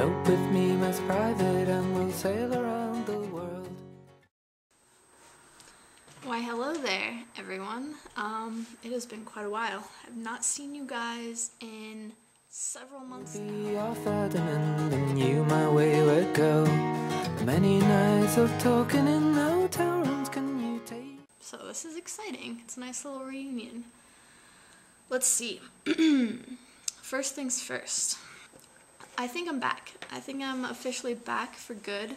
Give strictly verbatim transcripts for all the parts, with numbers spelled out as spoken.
Note with me, my private, and we'll sail around the world. Why, hello there, everyone. Um, it has been quite a while. I've not seen you guys in several months now. Be our Ferdinand, and you my wayward girl. Many nights of talking in hotel rooms can you take? So this is exciting. It's a nice little reunion. Let's see. First things first. I think I'm back. I think I'm officially back for good.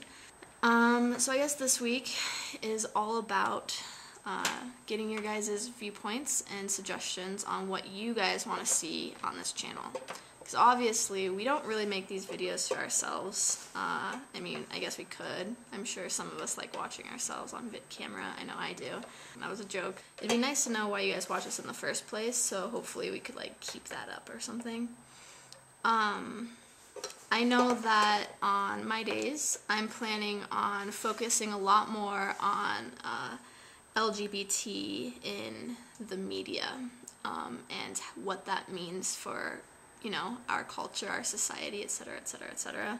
Um, so I guess this week is all about uh, getting your guys' viewpoints and suggestions on what you guys want to see on this channel. Because obviously we don't really make these videos for ourselves. Uh, I mean, I guess we could. I'm sure some of us like watching ourselves on vid camera. I know I do. That was a joke. It'd be nice to know why you guys watch us in the first place, so hopefully we could like keep that up or something. Um, I know that on my days, I'm planning on focusing a lot more on uh, L G B T in the media um, and what that means for, you know, our culture, our society, et cetera, et cetera, et cetera.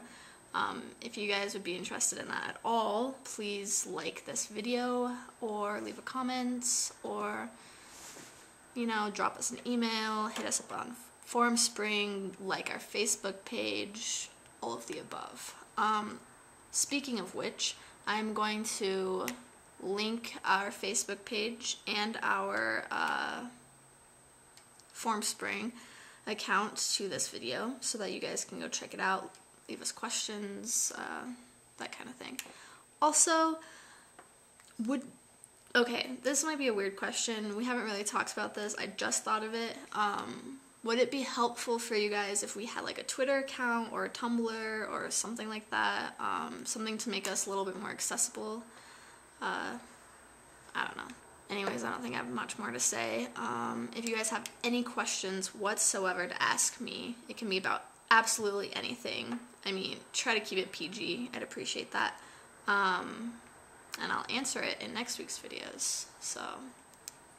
Um, if you guys would be interested in that at all, please like this video or leave a comment or, you know, drop us an email, hit us up on Formspring, like our Facebook page, all of the above. Um, speaking of which, I'm going to link our Facebook page and our uh, Formspring account to this video so that you guys can go check it out, leave us questions, uh, that kind of thing. Also, would... Okay, this might be a weird question. We haven't really talked about this. I just thought of it. Um... Would it be helpful for you guys if we had like a Twitter account or a Tumblr or something like that? Um, something to make us a little bit more accessible? Uh, I don't know. Anyways, I don't think I have much more to say. Um, if you guys have any questions whatsoever to ask me, it can be about absolutely anything. I mean, try to keep it P G. I'd appreciate that. Um, and I'll answer it in next week's videos. So,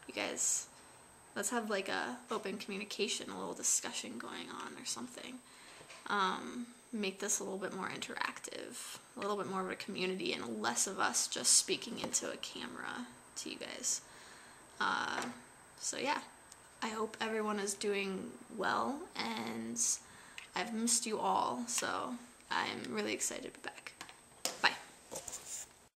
you guys... Let's have like a open communication, a little discussion going on or something. Um, make this a little bit more interactive, a little bit more of a community and less of us just speaking into a camera to you guys. Uh, so yeah, I hope everyone is doing well and I've missed you all, so I'm really excited to be back.